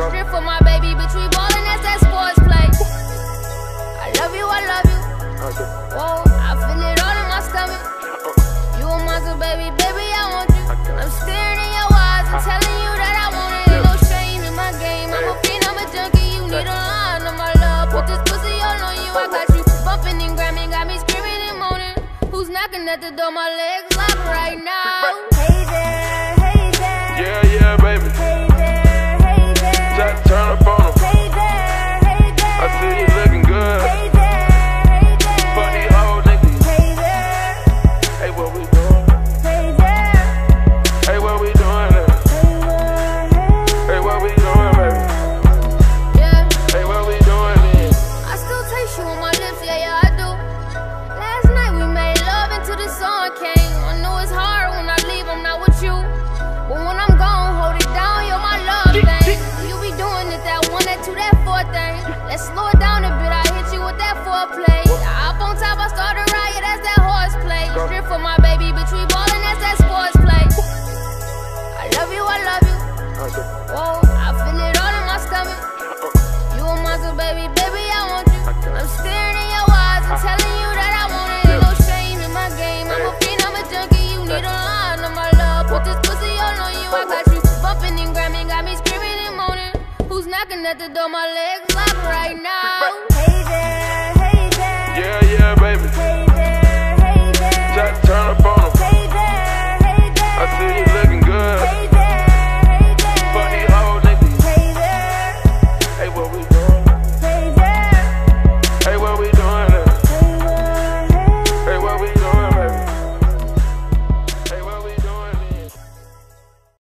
Drip for my baby, bitch, we ballin', that's that sports play. I love you, I love you. Whoa, I feel it all in my stomach. You a monster, baby, baby, I want you. I'm staring in your eyes and telling you that I want it. Ain't no shame in my game, I'm a fiend, I'm a junkie. You need a line on my love, put this pussy all on you. I got you bumping and grabbing, got me screaming and moaning. Who's knocking at the door, my legs locked right now. Hey there, hey there. Yeah, yeah, baby. Hey there, hey there. Turn up on them. Hey there, hey there. I see you looking good. Hey there. Slow it down a bit, I hit you with that foreplay. Up on top, I start a riot, that's that horseplay. Strip for my baby, bitch, we ballin', that's that sports play. I love you, I love you. Whoa, I feel it all in my stomach. You a monster, baby, baby, I want you. I'm staring in your eyes and telling you that I want it. Ain't no shame in my game, I'm a fiend, I'm a junkie. You need a line on my love, put this pussy all on you. I got you bumping and grabbing, got me screaming and moaning. Who's knocking at the door, my legs locked right now.